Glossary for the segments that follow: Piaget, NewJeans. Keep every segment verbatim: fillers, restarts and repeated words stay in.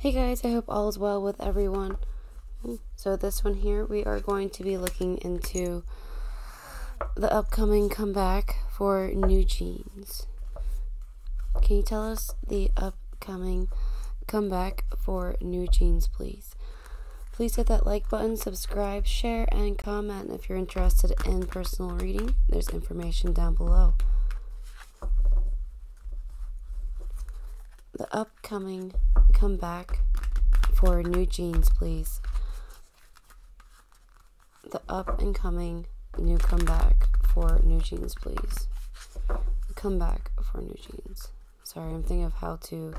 Hey guys, I hope all is well with everyone. So this one here, we are going to be looking into the upcoming comeback for NewJeans. Can you tell us the upcoming comeback for NewJeans, please? Please hit that like button, subscribe, share, and comment if you're interested in personal reading. There's information down below. The upcoming comeback for NewJeans, please. The up and coming new comeback for NewJeans, please. The comeback for NewJeans. Sorry, I'm thinking of how to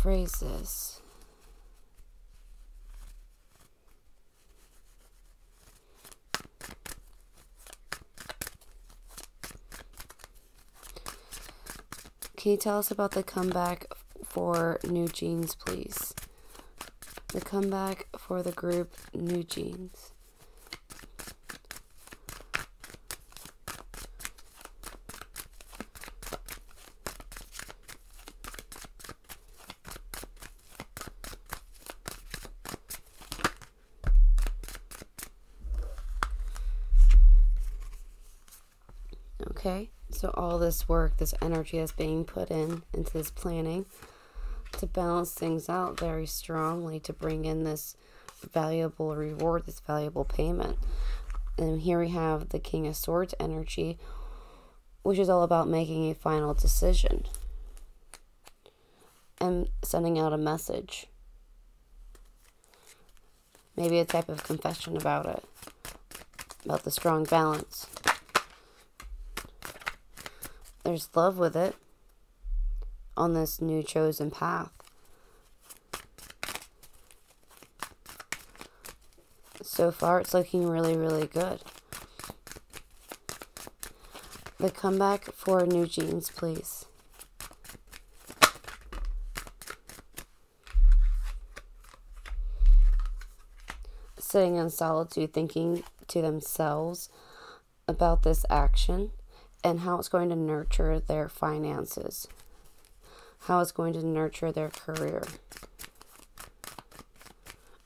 phrase this. Can you tell us about the comeback for NewJeans, please? The comeback for the group NewJeans. Okay, so all this work, this energy that's being put in into this planning to balance things out very strongly to bring in this valuable reward, this valuable payment. And here we have the King of Swords energy, which is all about making a final decision and sending out a message. Maybe a type of confession about it, about the strong balance. There's love with it on this new chosen path. So far, it's looking really, really good. The comeback for NewJeans, please. Sitting in solitude, thinking to themselves about this action and how it's going to nurture their finances, how it's going to nurture their career,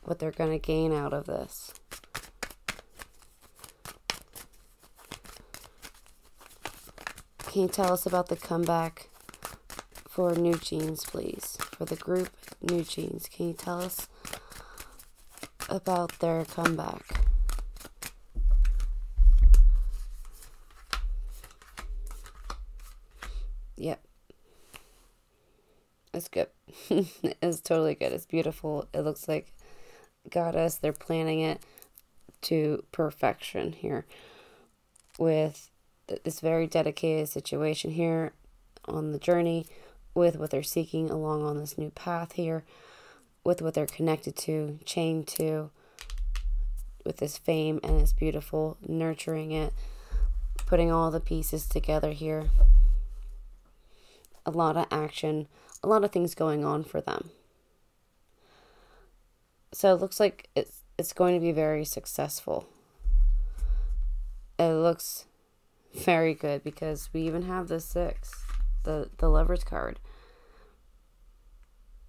what they're going to gain out of this. Can you tell us about the comeback for NewJeans, please? For the group NewJeans, can you tell us about their comeback? Yep. It's good. It's totally good. It's beautiful. It looks like goddess. They're planning it to perfection here with th this very dedicated situation here on the journey, with what they're seeking along on this new path here, with what they're connected to, chained to, with this fame, and it's beautiful, nurturing it, putting all the pieces together here. A lot of action, a lot of things going on for them. So it looks like it's it's going to be very successful. It looks very good because we even have the six, the, the Lover's card.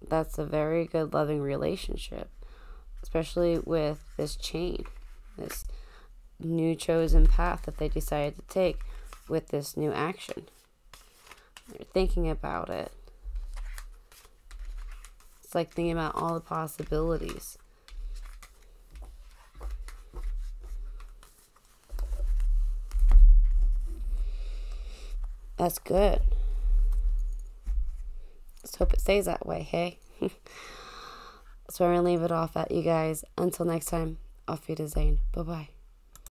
That's a very good loving relationship, especially with this chain, this new chosen path that they decided to take with this new action. They're thinking about it. It's like thinking about all the possibilities. That's good. Let's hope it stays that way, hey? So I'm going to leave it off at you guys. Until next time, auf Wiedersehen. Bye-bye.